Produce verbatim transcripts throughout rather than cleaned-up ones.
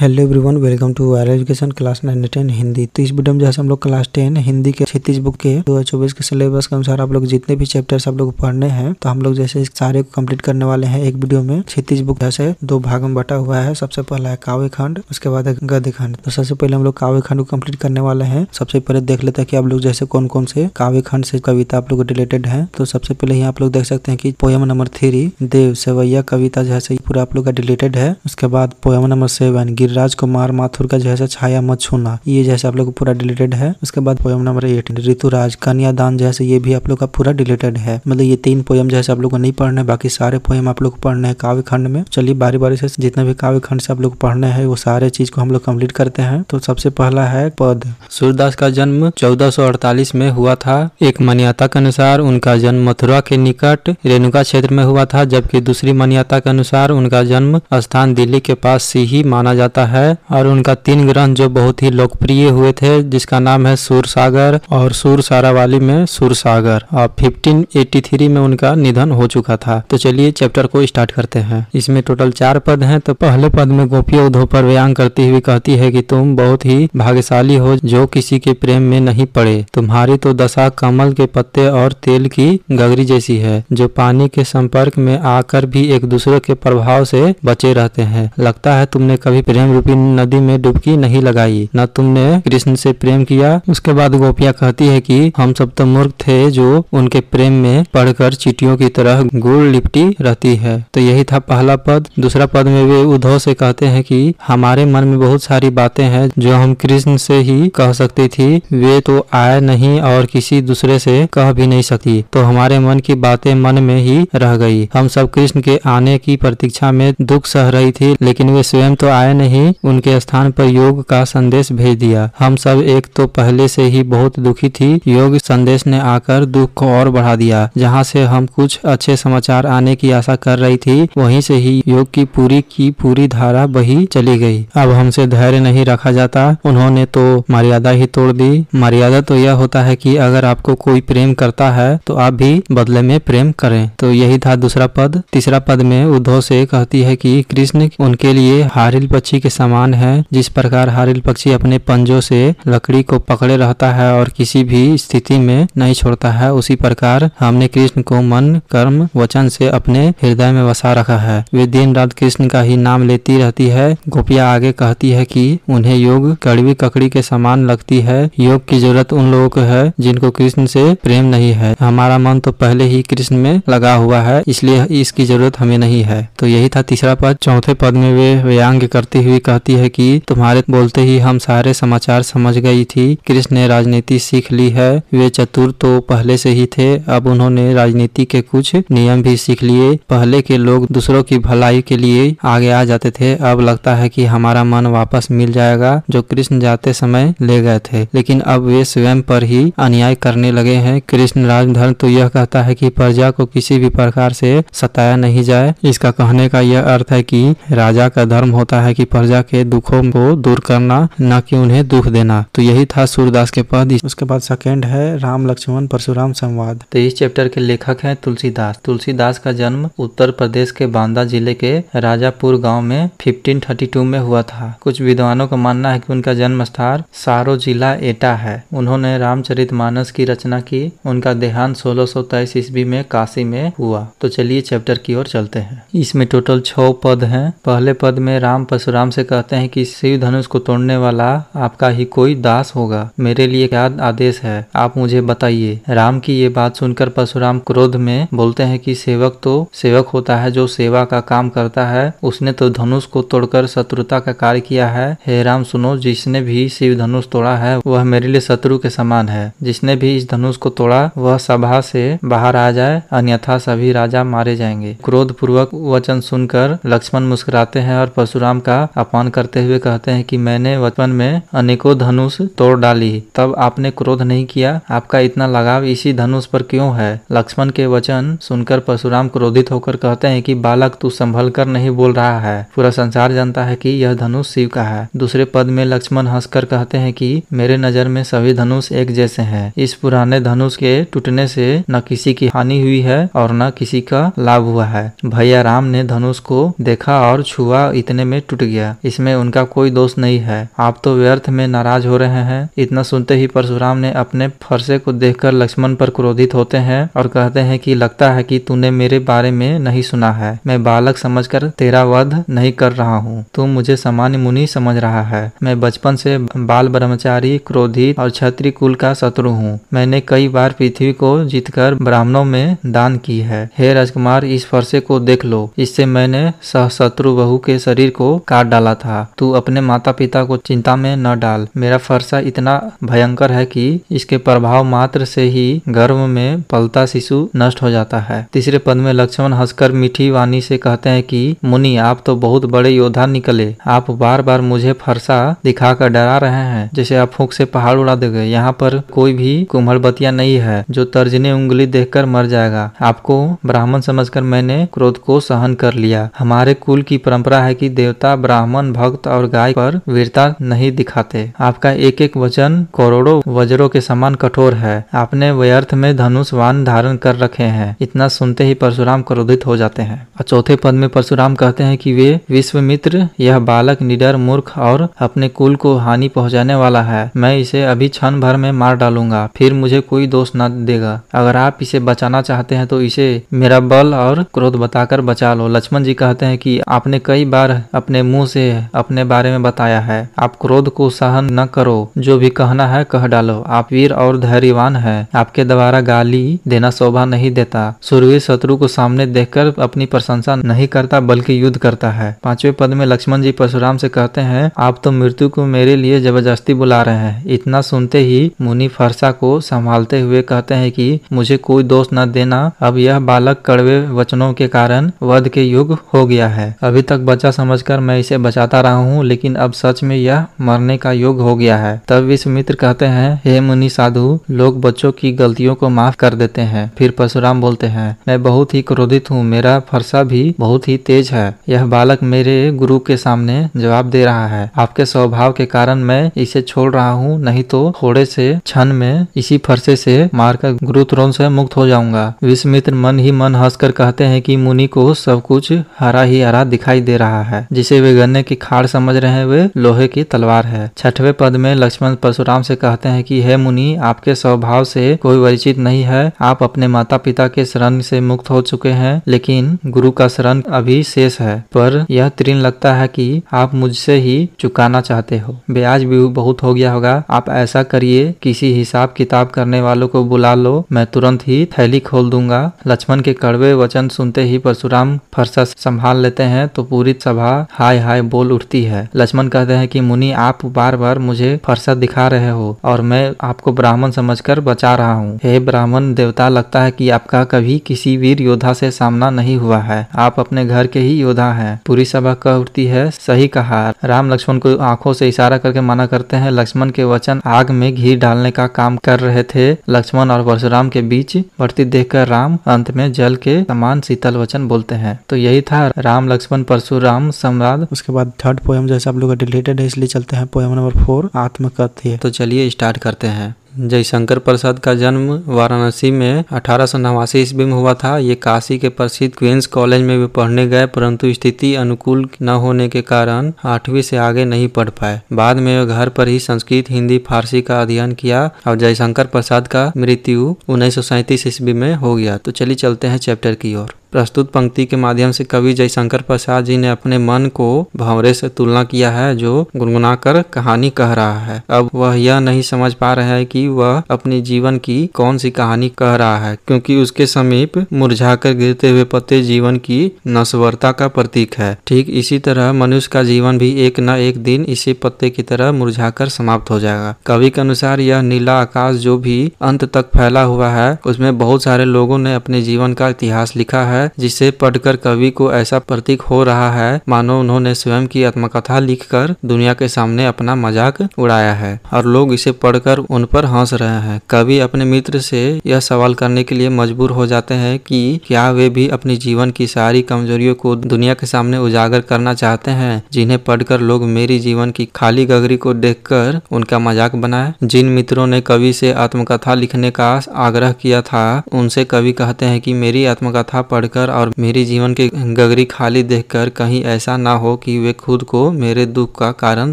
Hello everyone, welcome to higher education class nine ten Hindi. तो इस video में जैसे हम लोग क्लास टेन हिंदी के छत्तीस बुक के दो हजार चौबीस के सिलेबस के अनुसार आप लोग जितने भी चैप्टर्स आप लोग पढ़ने हैं तो हम लोग जैसे सारे को कंप्लीट करने वाले हैं एक वीडियो में। छत्तीस बुक जैसे दो भाग में बटा हुआ है। सबसे पहला है काव्य खंड, उसके बाद है गद्य खंड। तो सबसे पहले हम लोग काव्य खंड को कम्प्लीट करने वाले हैं। सबसे पहले देख लेते हैं कि आप लोग जैसे कौन कौन से काव्य खंड से कविता आप लोग रिलेटेड है। तो सबसे पहले यहाँ आप लोग देख सकते हैं कि पोयम नंबर थ्री देव सेवैया कविता जैसे पूरा आप लोग का रिलेटेड है। उसके बाद poem number seven Raj Kumar Mathur का जैसा छाया मत छूना, ये जैसे आप लोग को पूरा डिलीटेड है। उसके बाद पोयम नंबर एट ऋतुराज कन्यादान जैसे, ये भी आप लोग का पूरा डिलीटेड है। मतलब ये तीन पोयम जैसे आप लोग को नहीं पढ़ना है, बाकी सारे पोयम आप लोग को पढ़ने हैं काव्य खंड में। चलिए बारी बारी से जितने भी काव्य खंड से आप लोग पढ़ने हैं वो सारे चीज को हम लोग कम्प्लीट करते हैं। तो सबसे पहला है पद। सूरदास का जन्म चौदह सौ अड़तालीस में हुआ था। एक मान्यता के अनुसार उनका जन्म मथुरा के निकट रेणुका क्षेत्र में हुआ था, जबकि दूसरी मान्यता के अनुसार उनका जन्म स्थान दिल्ली के पास सीही माना जाता है। और उनका तीन ग्रंथ जो बहुत ही लोकप्रिय हुए थे जिसका नाम है सूर सागर और सूर सारावाली में सूर सागर। और पंद्रह सौ तिरासी में उनका निधन हो चुका था। तो चलिए चैप्टर को स्टार्ट करते हैं। इसमें टोटल चार पद हैं। तो पहले पद में गोपिया उद्धव पर व्यांग करती हुई कहती है कि तुम बहुत ही भाग्यशाली हो जो किसी के प्रेम में नहीं पड़े। तुम्हारी तो दशा कमल के पत्ते और तेल की गगरी जैसी है जो पानी के संपर्क में आकर भी एक दूसरे के प्रभाव से बचे रहते हैं। लगता है तुमने कभी प्रेम रूपी नदी में डुबकी नहीं लगाई, न तुमने कृष्ण से प्रेम किया। उसके बाद गोपिया कहती है कि हम सब तो मूर्ख थे जो उनके प्रेम में पढ़कर चींटियों की तरह गुड़ लिपटी रहती है। तो यही था पहला पद। दूसरा पद में वे उद्धव से कहते हैं कि हमारे मन में बहुत सारी बातें हैं जो हम कृष्ण से ही कह सकती थी, वे तो आए नहीं और किसी दूसरे से कह भी नहीं सकती। तो हमारे मन की बातें मन में ही रह गई। हम सब कृष्ण के आने की प्रतीक्षा में दुख सह रही थी, लेकिन वे स्वयं तो आए नहीं, उनके स्थान पर योग का संदेश भेज दिया। हम सब एक तो पहले से ही बहुत दुखी थी, योग संदेश ने आकर दुख को और बढ़ा दिया। जहाँ से हम कुछ अच्छे समाचार आने की आशा कर रही थी, वहीं से ही योग की पूरी की पूरी धारा बही चली गई। अब हमसे धैर्य नहीं रखा जाता। उन्होंने तो मर्यादा ही तोड़ दी। मर्यादा तो यह होता है कि अगर आपको कोई प्रेम करता है तो आप भी बदले में प्रेम करें। तो यही था दूसरा पद। तीसरा पद में उद्धव से कहती है कि कृष्ण उनके लिए हारिल पक्षी के समान है। जिस प्रकार हारिल पक्षी अपने पंजों से लकड़ी को पकड़े रहता है और किसी भी स्थिति में नहीं छोड़ता है, उसी प्रकार हमने कृष्ण को मन कर्म वचन से अपने हृदय में बसा रखा है। वे दिन रात कृष्ण का ही नाम लेती रहती है। गोपिया आगे कहती है कि उन्हें योग कड़वी ककड़ी के समान लगती है। योग की जरूरत उन लोगों को है जिनको कृष्ण से प्रेम नहीं है। हमारा मन तो पहले ही कृष्ण में लगा हुआ है, इसलिए इसकी जरूरत हमें नहीं है। तो यही था तीसरा पद। चौथे पद में वे व्यंग्य करती हुई कहती है कि तुम्हारे बोलते ही हम सारे समाचार समझ गई थी। कृष्ण ने राजनीति सीख ली है। वे चतुर तो पहले से ही थे, अब उन्होंने राजनीति के कुछ नियम भी सीख लिए। पहले के लोग दूसरों की भलाई के लिए आगे आ जाते थे, अब लगता है कि हमारा मन वापस मिल जाएगा जो कृष्ण जाते समय ले गए थे। लेकिन अब वे स्वयं पर ही अन्याय करने लगे हैं। कृष्ण राजधर्म तो यह कहता है कि प्रजा को किसी भी प्रकार से सताया नहीं जाए। इसका कहने का यह अर्थ है कि राजा का धर्म होता है कि प्रजा के दुखों को दूर करना, न कि उन्हें दुख देना। तो यही था सूरदास के पद। उसके बाद सेकंड है राम लक्ष्मण परशुराम संवाद। तो इस चैप्टर के लेखक हैं तुलसीदास। तुलसीदास का जन्म उत्तर प्रदेश के बांदा जिले के राजापुर गांव में पंद्रह सौ बत्तीस में हुआ था। कुछ विद्वानों का मानना है कि उनका जन्म स्थान सारो जिला एटा है। उन्होंने रामचरितमानस की रचना की। उनका देहांत सोलह सौ तेईस ईस्वी में काशी में हुआ। तो चलिए चैप्टर की ओर चलते हैं। इसमें टोटल छह पद है। पहले पद में राम परशुराम से कहते हैं कि शिव धनुष को तोड़ने वाला आपका ही कोई दास होगा, मेरे लिए क्या आदेश है आप मुझे बताइए। राम की ये बात सुनकर परशुराम क्रोध में बोलते हैं कि सेवक तो सेवक होता है जो सेवा का काम करता है, उसने तो धनुष को तोड़कर शत्रुता का कार्य किया है। हे राम सुनो, जिसने भी शिव धनुष तोड़ा है वह मेरे लिए शत्रु के समान है। जिसने भी इस धनुष को तोड़ा वह सभा से बाहर आ जाए, अन्यथा सभी राजा मारे जाएंगे। क्रोध पूर्वक वचन सुनकर लक्ष्मण मुस्कुराते हैं और परशुराम का अपमान करते हुए कहते हैं कि मैंने बचपन में अनेकों धनुष तोड़ डाली, तब आपने क्रोध नहीं किया, आपका इतना लगाव इसी धनुष पर क्यों है। लक्ष्मण के वचन सुनकर परशुराम क्रोधित होकर कहते हैं कि बालक तू संभल कर नहीं बोल रहा है, पूरा संसार जानता है कि यह धनुष शिव का है। दूसरे पद में लक्ष्मण हंसकर कहते हैं कि मेरे नजर में सभी धनुष एक जैसे हैं। इस पुराने धनुष के टूटने से न किसी की हानि हुई है और न किसी का लाभ हुआ है। भैया राम ने धनुष को देखा और छुआ, इतने में टूट गया। है, इसमें उनका कोई दोष नहीं है, आप तो व्यर्थ में नाराज हो रहे हैं। इतना सुनते ही परशुराम ने अपने फरसे को देखकर लक्ष्मण पर क्रोधित होते हैं और कहते हैं कि लगता है कि तूने मेरे बारे में नहीं सुना है, मैं बालक समझकर तेरा वध नहीं कर रहा हूँ, तुम मुझे सामान्य मुनि समझ रहा है। मैं बचपन से बाल ब्रह्मचारी, क्रोधित और क्षत्रिय कुल का शत्रु हूँ। मैंने कई बार पृथ्वी को जीतकर ब्राह्मणों में दान की है। हे राजकुमार, इस फरसे को देख लो, इससे मैंने सहशत्रु बहू के शरीर को काट डाला था। तू अपने माता पिता को चिंता में न डाल, मेरा फरसा इतना भयंकर है कि इसके प्रभाव मात्र से ही गर्भ में पलता शिशु नष्ट हो जाता है। तीसरे पद में लक्ष्मण हंसकर मीठी वाणी से कहते हैं कि मुनि, आप तो बहुत बड़े योद्धा निकले, आप बार बार मुझे फरसा दिखाकर डरा रहे हैं, जैसे आप फूंक से पहाड़ उड़ा देंगे। यहाँ पर कोई भी कुम्हड़ बतिया नहीं है जो तर्जनी उंगली देखकर मर जाएगा। आपको ब्राह्मण समझकर मैंने क्रोध को सहन कर लिया। हमारे कुल की परंपरा है कि देवता ब्राह्मण, भक्त और गाय पर वीरता नहीं दिखाते। आपका एक एक वचन करोड़ों वज्रों के समान कठोर है, आपने व्यर्थ में धनुष बाण धारण कर रखे हैं। इतना सुनते ही परशुराम क्रोधित हो जाते हैं। और चौथे पद में परशुराम कहते हैं कि वे विश्वामित्र, यह बालक निडर, मूर्ख और अपने कुल को हानि पहुंचाने वाला है, मैं इसे अभी क्षण भर में मार डालूंगा, फिर मुझे कोई दोष न देगा। अगर आप इसे बचाना चाहते हैं तो इसे मेरा बल और क्रोध बताकर बचा लो। लक्ष्मण जी कहते हैं कि आपने कई बार अपने मुंह से अपने बारे में बताया है, आप क्रोध को सहन न करो, जो भी कहना है कह डालो, आप वीर और धैर्यवान है, आपके द्वारा गाली देना शोभा नहीं देता। सूर्यवीर शत्रु को सामने देखकर अपनी प्रशंसा नहीं करता बल्कि युद्ध करता है। पांचवें पद में लक्ष्मण जी परशुराम से कहते हैं, आप तो मृत्यु को मेरे लिए जबरदस्ती बुला रहे हैं। इतना सुनते ही मुनि फरसा को संभालते हुए कहते हैं कि मुझे कोई दोष न देना, अब यह बालक कड़वे वचनों के कारण वध के युग हो गया है। अभी तक बच्चा समझकर मैं इसे बचाता रहा हूँ, लेकिन अब सच में यह मरने का युग हो गया है। तब विश्वामित्र कहते हैं, हे मुनि साधु, लोग बच्चों की गलतियों को माफ कर देते हैं। फिर परशुराम बोलते हैं, मैं बहुत ही क्रोधित हूँ, मेरा फरसा भी बहुत ही तेज है, यह बालक मेरे गुरु के सामने जवाब दे रहा है। आपके स्वभाव के कारण मैं इसे छोड़ रहा हूँ, नहीं तो थोड़े से क्षण में इसी फरसे से मारकर गुरु तुरंत से मुक्त हो जाऊंगा। विश्वामित्र मन ही मन हंसकर कहते हैं कि मुनि को सब कुछ हरा ही हरा दिखाई दे रहा है, जिसे वे गन्ने की खाड़ समझ रहे हैं वे लोहे की तलवार है। छठवें पद में लक्ष्मण परशुराम से कहते हैं कि हे मुनि, आपके स्वभाव से कोई वंचित नहीं है, आप अपने माता पिता के शरण से मुक्त हो चुके हैं, लेकिन गुरु का शरण अभी शेष है, पर यह ऋण लगता है कि आप मुझसे ही चुकाना चाहते हो, ब्याज भी बहुत हो गया होगा। आप ऐसा करिए, किसी हिसाब किताब करने वालों को बुला लो, मैं तुरंत ही थैली खोल दूंगा। लक्ष्मण के कड़वे वचन सुनते ही परशुराम फरसा संभाल लेते हैं तो पूरी सभा हाय हाय बोल उठती है। लक्ष्मण कहते हैं कि मुनि, आप बार बार मुझे फरसा दिखा रहे हो और मैं आपको ब्राह्मण समझकर बचा रहा हूँ। हे ब्राह्मण देवता, लगता है कि आपका कभी किसी वीर योद्धा से सामना नहीं हुआ है, आप अपने घर के ही योद्धा है। पूरी सभा कह उठती है, सही कहा। राम लक्ष्मण को आंखों से इशारा करके मना करते हैं। लक्ष्मण के वचन आग में घी डालने का काम कर रहे थे। लक्ष्मण और परशुराम के बीच बढ़ती देखकर राम अंत में जल के समान शीतल वचन बोलते हैं। तो यही था राम लक्ष्मण परशुराम संवाद। उसके बाद थर्ड पोएम जैसे आप लोग रिलेटेड है, इसलिए चलते हैं पोएम नंबर फोर, आत्मकथ्य। तो चलिए स्टार्ट करते हैं। जयशंकर प्रसाद का जन्म वाराणसी में अठारह सौ नवासी ईस्वी में हुआ था। ये काशी के प्रसिद्ध क्वींस कॉलेज में भी पढ़ने गए, परंतु स्थिति अनुकूल न होने के कारण आठवीं से आगे नहीं पढ़ पाए। बाद में वे घर पर ही संस्कृत, हिंदी, फारसी का अध्ययन किया और जयशंकर प्रसाद का मृत्यु उन्नीस सौ सैंतीस ईस्वी में हो गया। तो चलिए चलते हैं चैप्टर की ओर। प्रस्तुत पंक्ति के माध्यम से कवि जयशंकर प्रसाद जी ने अपने मन को भंवरे से तुलना किया है, जो गुनगुनाकर कहानी कह रहा है। अब वह यह नहीं समझ पा रहा है कि वह अपने जीवन की कौन सी कहानी कह रहा है, क्योंकि उसके समीप मुरझाकर गिरते हुए पत्ते जीवन की नश्वरता का प्रतीक है। ठीक इसी तरह मनुष्य का जीवन भी एक न एक दिन इसी पत्ते की तरह मुरझाकर समाप्त हो जाएगा। कवि के अनुसार यह नीला आकाश जो भी अंत तक फैला हुआ है, उसमें बहुत सारे लोगों ने अपने जीवन का इतिहास लिखा है, जिसे पढ़कर कवि को ऐसा प्रतीक हो रहा है मानो उन्होंने स्वयं की आत्मकथा लिखकर दुनिया के सामने अपना मजाक उड़ाया है और लोग इसे पढ़कर उन पर हंस रहे हैं। कवि अपने मित्र से यह सवाल करने के लिए मजबूर हो जाते हैं कि क्या वे भी अपने जीवन की सारी कमजोरियों को दुनिया के सामने उजागर करना चाहते हैं, जिन्हें पढ़कर लोग मेरी जीवन की खाली गगरी को देखकर उनका मजाक बनाए। जिन मित्रों ने कवि से आत्मकथा लिखने का आग्रह किया था, उनसे कवि कहते हैं कि मेरी आत्मकथा पढ़ पढ़कर और मेरी जीवन की गगरी खाली देखकर कहीं ऐसा ना हो कि वे खुद को मेरे दुख का कारण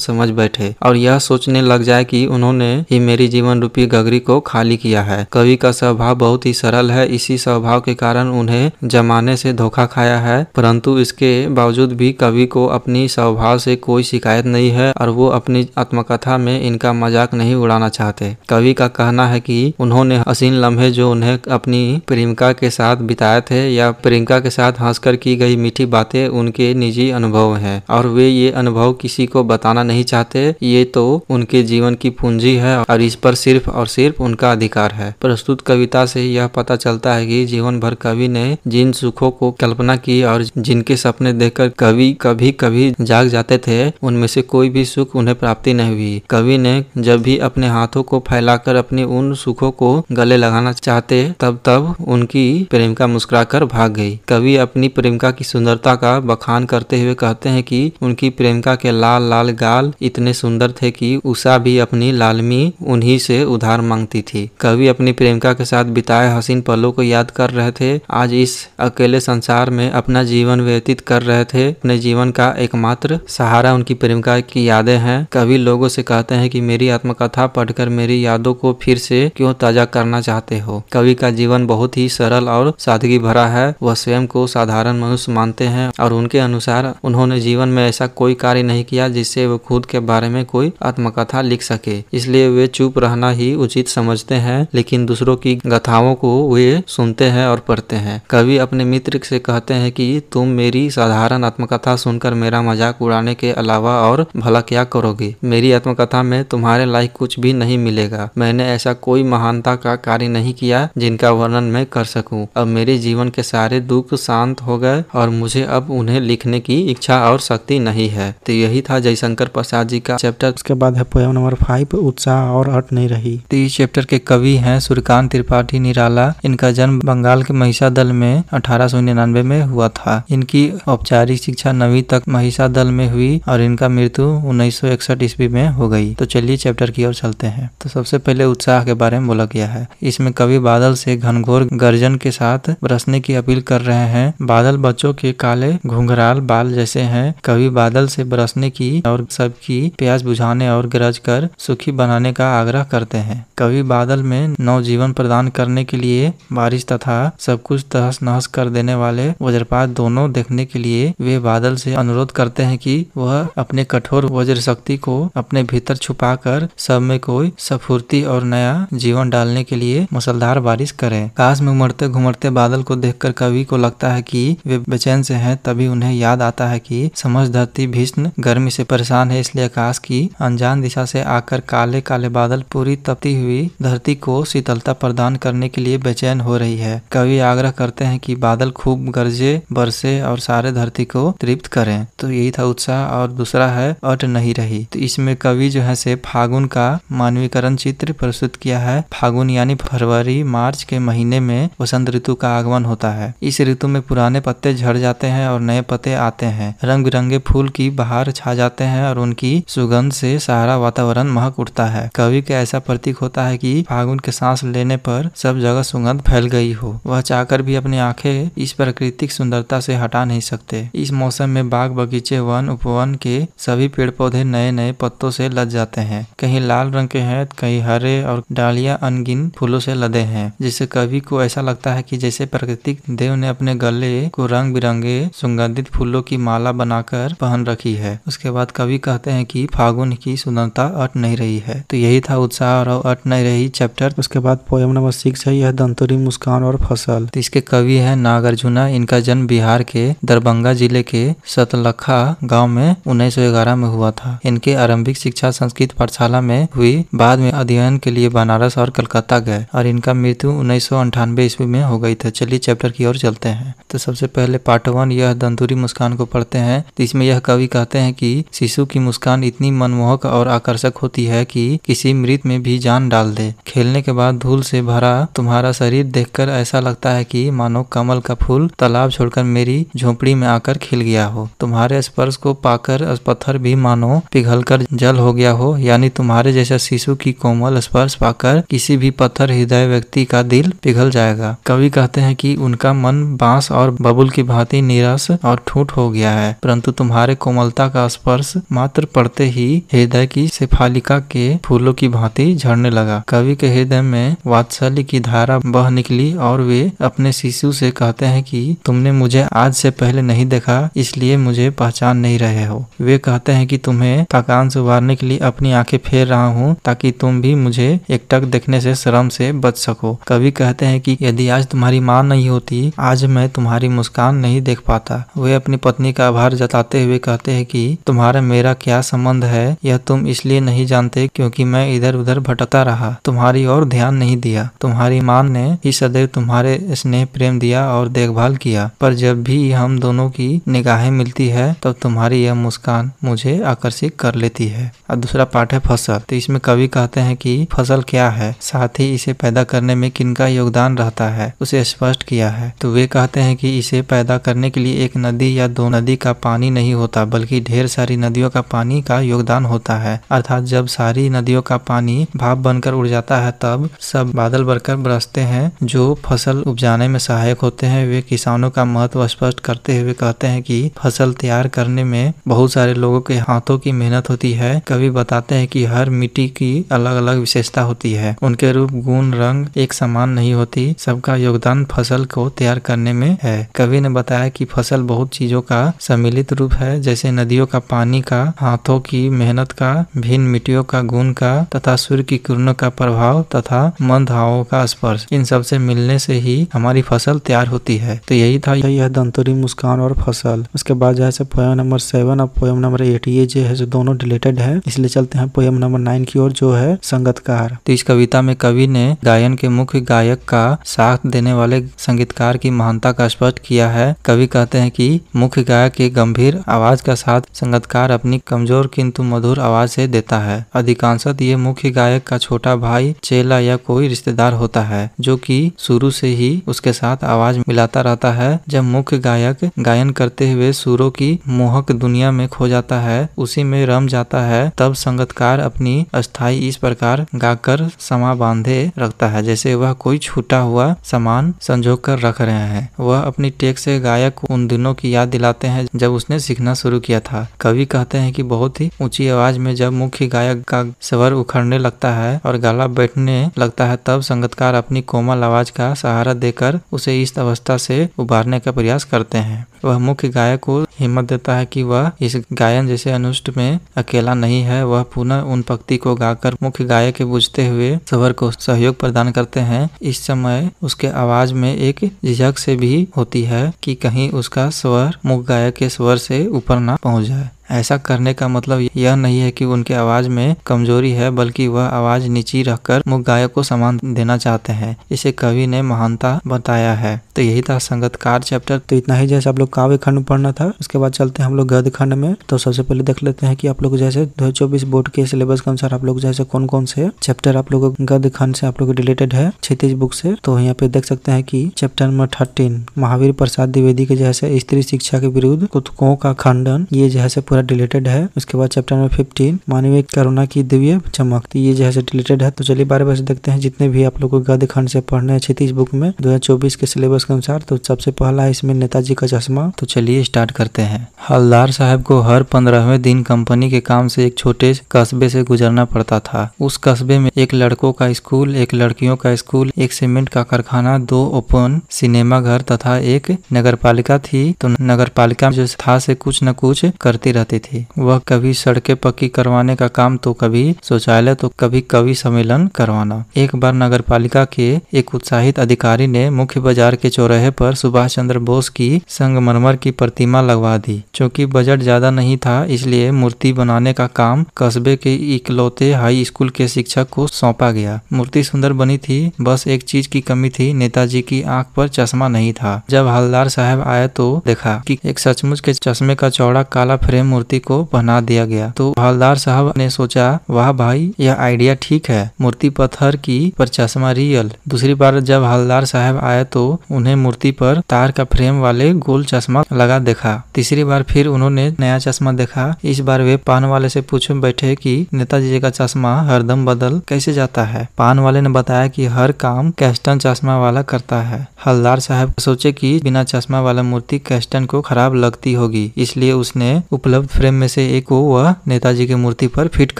समझ बैठे और यह सोचने लग जाए कि उन्होंने ही मेरी जीवन रूपी गगरी को खाली किया है। कवि का स्वभाव बहुत ही सरल है, इसी स्वभाव के कारण उन्हें जमाने से धोखा खाया है, परंतु इसके बावजूद भी कवि को अपनी स्वभाव से कोई शिकायत नहीं है और वो अपनी आत्मकथा में इनका मजाक नहीं उड़ाना चाहते। कवि का कहना है कि उन्होंने हसीन लम्हे जो उन्हें अपनी प्रेमिका के साथ बिताए थे या प्रेमिका के साथ हंसकर की गई मीठी बातें उनके निजी अनुभव हैं और वे ये अनुभव किसी को बताना नहीं चाहते। ये तो उनके जीवन की पूंजी है और इस पर सिर्फ और सिर्फ उनका अधिकार है। प्रस्तुत कविता से यह पता चलता है कि जीवन भर कवि ने जिन सुखों को कल्पना की और जिनके सपने देखकर कवि कभी कभी जाग जाते थे, उनमें से कोई भी सुख उन्हें प्राप्ति नहीं हुई। कवि ने जब भी अपने हाथों को फैलाकर अपने उन सुखों को गले लगाना चाहते तब तब उनकी प्रेमिका मुस्कुराकर भाग गई। कवि अपनी प्रेमिका की सुंदरता का बखान करते हुए कहते हैं कि उनकी प्रेमिका के लाल लाल गाल इतने सुंदर थे कि उषा भी अपनी लालमी उन्हीं से उधार मांगती थी। कवि अपनी प्रेमिका के साथ बिताए हसीन पलों को याद कर रहे थे, आज इस अकेले संसार में अपना जीवन व्यतीत कर रहे थे। अपने जीवन का एकमात्र सहारा उनकी प्रेमिका की यादें हैं। कवि लोगों से कहते हैं कि मेरी आत्मकथा पढ़कर मेरी यादों को फिर से क्यों ताजा करना चाहते हो। कवि का जीवन बहुत ही सरल और सादगी भरा है। वह स्वयं को साधारण मनुष्य मानते हैं और उनके अनुसार उन्होंने जीवन में ऐसा कोई कार्य नहीं किया जिससे वो खुद के बारे में कोई आत्मकथा लिख सके, इसलिए वे चुप रहना ही उचित समझते हैं, लेकिन दूसरों की गाथाओं को वे सुनते हैं और पढ़ते हैं। कवि अपने मित्र से कहते हैं कि तुम मेरी साधारण आत्मकथा सुनकर मेरा मजाक उड़ाने के अलावा और भला क्या करोगे। मेरी आत्मकथा में तुम्हारे लायक कुछ भी नहीं मिलेगा। मैंने ऐसा कोई महानता का कार्य नहीं किया जिनका वर्णन मैं कर सकूं। अब मेरे जीवन के सारे दुख शांत हो गए और मुझे अब उन्हें लिखने की इच्छा और शक्ति नहीं है। तो यही था जयशंकर प्रसाद जी का चैप्टर। उसके बाद है पोयम नंबर फाइव, उत्साह और अट नहीं रही। तो इस चैप्टर के कवि हैं सूर्यकांत त्रिपाठी निराला। इनका जन्म बंगाल के महिषादल में अठारह सौ निन्यानवे में हुआ था। इनकी औपचारिक शिक्षा नवीं तक महिषादल में हुई और इनका मृत्यु उन्नीस सौ इकसठ ईस्वी में हो गई। तो चलिए चैप्टर की ओर चलते हैं। तो सबसे पहले उत्साह के बारे में बोला गया है। इसमें कवि बादल से घनघोर गर्जन के साथ बरसने की अपील कर रहे हैं। बादल बच्चों के काले घुंघराल बाल जैसे हैं। कवि बादल से बरसने की और सबकी प्यास बुझाने और गरज कर सुखी बनाने का आग्रह करते हैं। कवि बादल में नवजीवन प्रदान करने के लिए बारिश तथा सब कुछ तहस नहस कर देने वाले वज्रपात दोनों देखने के लिए वे बादल से अनुरोध करते हैं कि वह अपने कठोर वज्र शक्ति को अपने भीतर छुपा कर सब में कोई सफुर्ती और नया जीवन डालने के लिए मुसलधार बारिश करें। आकाश में उमड़ते घुमड़ते बादल को देखकर कवि को लगता है कि वे बेचैन से हैं। तभी उन्हें याद आता है कि समस्त धरती भीषण गर्मी से परेशान है, इसलिए आकाश की अनजान दिशा से आकर काले काले बादल पूरी तपती हुई धरती को शीतलता प्रदान करने के लिए बेचैन हो रही है। कवि आग्रह करते हैं कि बादल खूब गरजे, बरसे और सारे धरती को तृप्त करें। तो यही था उत्साह। और दूसरा है अट नहीं रही। तो इसमें कवि जो है से फागुन का मानवीकरण चित्र प्रस्तुत किया है। फागुन यानी फरवरी मार्च के महीने में वसंत ऋतु का आगमन होता है। इस ऋतु में पुराने पत्ते झड़ जाते हैं और नए पत्ते आते हैं। रंग बिरंगे फूल की बहार छा जाते हैं और उनकी सुगंध से सारा वातावरण महक उठता है। कवि का ऐसा प्रतीक होता है कि फागुन के सांस लेने पर सब जगह सुगंध फैल गई हो। वह चाहकर भी अपनी आंखें इस प्राकृतिक सुंदरता से हटा नहीं सकते। इस मौसम में बाग बगीचे वन उपवन के सभी पेड़ पौधे नए नए पत्तों से लद जाते हैं। कहीं लाल रंग के हैं, कहीं हरे और डालियां अनगिन फूलों से लदे हैं, जिससे कवि को ऐसा लगता है कि जैसे प्राकृतिक देव ने अपने गले को रंग बिरंगे सुगंधित फूलों की माला बनाकर पहन रखी है। उसके बाद कवि कहते हैं कि फागुन की सुंदरता अट नहीं रही है। तो यही था उत्साह और अट नहीं रही चैप्टर। उसके बाद पोयम नंबर सिक्स है, यह दंतुरी मुस्कान और फसल। तो इसके कवि है नागार्जुन। इनका जन्म बिहार के दरभंगा जिले के सतलखा गाँव में उन्नीस सौ ग्यारह में हुआ था। इनके आरंभिक शिक्षा संस्कृत पाठशाला में हुई। बाद में अध्ययन के लिए बनारस और कलकत्ता गए और इनका मृत्यु उन्नीस सौ अंठानवे ईस्वी में हो गई थी। चलिए चैप्टर की ओर चलते हैं। तो सबसे पहले पार्ट वन, यह दंतुरी मुस्कान को पढ़ते हैं। तो इसमें यह कवि कहते हैं कि शिशु की मुस्कान इतनी मनमोहक और आकर्षक होती है कि किसी मृत में भी जान डाल दे। खेलने के बाद धूल से भरा तुम्हारा शरीर देखकर ऐसा लगता है कि मानो कमल का फूल तालाब छोड़कर मेरी झोपड़ी में आकर खिल गया हो। तुम्हारे स्पर्श को पाकर पत्थर भी मानो पिघलकर जल हो गया हो। यानी तुम्हारे जैसा शिशु की कोमल स्पर्श पाकर किसी भी पत्थर हृदय व्यक्ति का दिल पिघल जाएगा। कवि कहते हैं कि उनका मन बांस और बबुल की भांति नीरस और ठूठ हो गया है, परंतु तुम्हारे कोमलता का स्पर्श मात्र पड़ते ही हृदय की सेफालिका के फूलों की भांति झड़ने लगा। कवि के हृदय में वात्सल्य की धारा बह निकली और वे अपने शिशु से कहते हैं कि तुमने मुझे आज से पहले नहीं देखा, इसलिए मुझे पहचान नहीं रहे हो। वे कहते हैं कि तुम्हें थकान से उबारने के लिए अपनी आंखें फेर रहा हूँ ताकि तुम भी मुझे एकटक देखने से शर्म से बच सको। कवि कहते हैं कि यदि आज तुम्हारी माँ नहीं होती, आज मैं तुम्हारी मुस्कान नहीं देख पाता। वे अपनी पत्नी का आभार जताते हुए कहते हैं कि तुम्हारा मेरा क्या संबंध है, यह तुम इसलिए नहीं जानते क्योंकि मैं इधर उधर भटकता रहा, तुम्हारी ओर ध्यान नहीं दिया। तुम्हारी माँ ने ही सदैव तुम्हारे स्नेह प्रेम दिया और देखभाल किया, पर जब भी हम दोनों की निगाहें मिलती है तब तुम्हारी यह मुस्कान मुझे आकर्षित कर लेती है। और दूसरा पाठ है फसल। तो इसमें कवि कहते हैं कि फसल क्या है, साथ ही इसे पैदा करने में किनका योगदान रहता है उसे स्पष्ट किया है। तो वे कहते हैं कि इसे पैदा करने के लिए एक नदी या दो नदी का पानी नहीं होता, बल्कि ढेर सारी नदियों का पानी का योगदान होता है। अर्थात जब सारी नदियों का पानी भाप बनकर उड़ जाता है तब सब बादल बनकर बरसते हैं जो फसल उपजाने में सहायक होते हैं। वे किसानों का महत्व स्पष्ट करते हुए कहते हैं कि फसल तैयार करने में बहुत सारे लोगों के हाथों की मेहनत होती है। कवि बताते हैं कि हर मिट्टी की अलग अलग विशेषता होती है, उनके रूप गुण रंग एक समान नहीं होती, सबका योगदान फसल को तैयार करने में है। कवि ने बताया कि फसल बहुत चीजों का सम्मिलित रूप है, जैसे नदियों का पानी का, हाथों की मेहनत का, भिन्न मिट्टियों का गुण का तथा सूर्य की किरणों का प्रभाव तथा मंद हवाओं का स्पर्श। इन सब से मिलने से ही हमारी फसल तैयार होती है। तो यही था यह दंतुरी, मुस्कान और फसल। उसके बाद जैसे पोयम नंबर सेवन और पोयम नंबर एट, ये जो है जो दोनों रिलेटेड है, इसलिए चलते हैं पोयम नंबर नाइन की ओर जो है संगतकार। तो इस कविता में कवि ने गायन के मुख्य गायक का साथ देने वाले संगीतकार की महानता का स्पष्ट किया है। कवि कहते हैं कि मुख्य गायक के गंभीर आवाज का साथ संगतकार अपनी कमजोर किंतु मधुर आवाज से देता है। अधिकांशत ये मुख्य गायक का छोटा भाई, चेला या कोई रिश्तेदार होता है जो कि शुरू से ही उसके साथ आवाज मिलाता रहता है। जब मुख्य गायक गायन करते हुए सुरों की मोहक दुनिया में खो जाता है, उसी में रम जाता है, तब संगतकार अपनी अस्थाई इस प्रकार गाकर समा बांधे रखता है जैसे वह कोई छूटा हुआ सामान संजो कर रख रहे हैं। वह अपनी टेक से गायक को उन दिनों की याद दिलाते हैं जब उसने सीखना शुरू किया था। कवि कहते हैं कि बहुत ही ऊंची आवाज में जब मुख्य गायक का स्वर उखड़ने लगता है और गला बैठने लगता है, तब संगतकार अपनी कोमल आवाज का सहारा देकर उसे इस अवस्था से उबारने का प्रयास करते हैं। वह मुख्य गायक को हिम्मत देता है कि वह इस गायन जैसे अनुष्ठ में अकेला नहीं है। वह पुनः उन पंक्ति को गाकर मुख्य गायक के बुझते हुए स्वर को सहयोग प्रदान करते हैं। इस समय उसके आवाज में एक झिझक से भी होती है कि कहीं उसका स्वर मुख्य गायक के स्वर से ऊपर ना पहुंच जाए। ऐसा करने का मतलब यह नहीं है कि उनके आवाज में कमजोरी है, बल्कि वह आवाज नीची रखकर मुख्य गायक को सम्मान देना चाहते हैं। इसे कवि ने महानता बताया है। तो यही था संगतकार चैप्टर। तो इतना ही जैसे आप लोग काव्य खंड पढ़ना था, उसके बाद चलते हैं हम लोग गद्य खंड में। तो सबसे पहले देख लेते हैं कि आप लोग जैसे दो हजार चौबीस बोर्ड के सिलेबस के अनुसार आप लोग जैसे कौन कौन से चैप्टर आप लोग गद्य खंड से आप लोग रिलेटेड है क्षितिज बुक से। तो यहाँ पे देख सकते हैं कि chapter number thirteen Mahavir Prasad Dwivedi के जैसे स्त्री शिक्षा के विरुद्ध कुतकों का खंडन, ये जैसे रिलेटेड है। उसके बाद चैप्टर नंबर फिफ्टीन मानवीय करुणा की दिव्य चमक, ये जैसे रिलेटेड है। तो चलिए बारे बारे देखते हैं जितने भी आप लोगों को गद्य खंड से पढ़ने हैं क्षितिज बुक में दो हजार चौबीस के सिलेबस के अनुसार। तो सबसे पहला है इसमें नेताजी का चश्मा। तो चलिए स्टार्ट करते हैं। हलदार साहब को हर पंद्रहवें दिन कंपनी के काम से एक छोटे कस्बे से गुजरना पड़ता था। उस कस्बे में एक लड़कों का स्कूल, एक लड़कियों का स्कूल, एक सीमेंट का कारखाना, दो ओपन सिनेमा घर तथा एक नगरपालिका थी। तो नगरपालिका जो था से कुछ न कुछ करती रहती थी। वह कभी सड़कें पक्की करवाने का काम, तो कभी शौचालय, तो कभी कवि सम्मेलन करवाना। एक बार नगरपालिका के एक उत्साहित अधिकारी ने मुख्य बाजार के चौराहे पर सुभाष चंद्र बोस की संगमरमर की प्रतिमा लगवा दी। चूंकि बजट ज्यादा नहीं था, इसलिए मूर्ति बनाने का काम कस्बे के इकलौते हाई स्कूल के शिक्षक को सौंपा गया। मूर्ति सुंदर बनी थी, बस एक चीज की कमी थी, नेताजी की आंख पर चश्मा नहीं था। जब हलदार साहब आए तो देखा कि एक सचमुच के चश्मे का चौड़ा काला फ्रेम मूर्ति को पहना दिया गया। तो हवलदार साहब ने सोचा, वाह भाई यह आइडिया ठीक है, मूर्ति पत्थर की पर चश्मा रियल। दूसरी बार जब हवलदार साहब आए तो उन्हें मूर्ति पर तार का फ्रेम वाले गोल चश्मा लगा देखा। तीसरी बार फिर उन्होंने नया चश्मा देखा। इस बार वे पान वाले से पूछ बैठे कि नेताजी जी का चश्मा हरदम बदल कैसे जाता है। पान वाले ने बताया कि हर काम कैस्टन चश्मा वाला करता है। हवलदार साहब सोचे कि बिना चश्मा वाला मूर्ति कैस्टन को खराब लगती होगी, इसलिए उसने उपलब्ध फ्रेम में से एक को वह नेताजी की मूर्ति पर फिट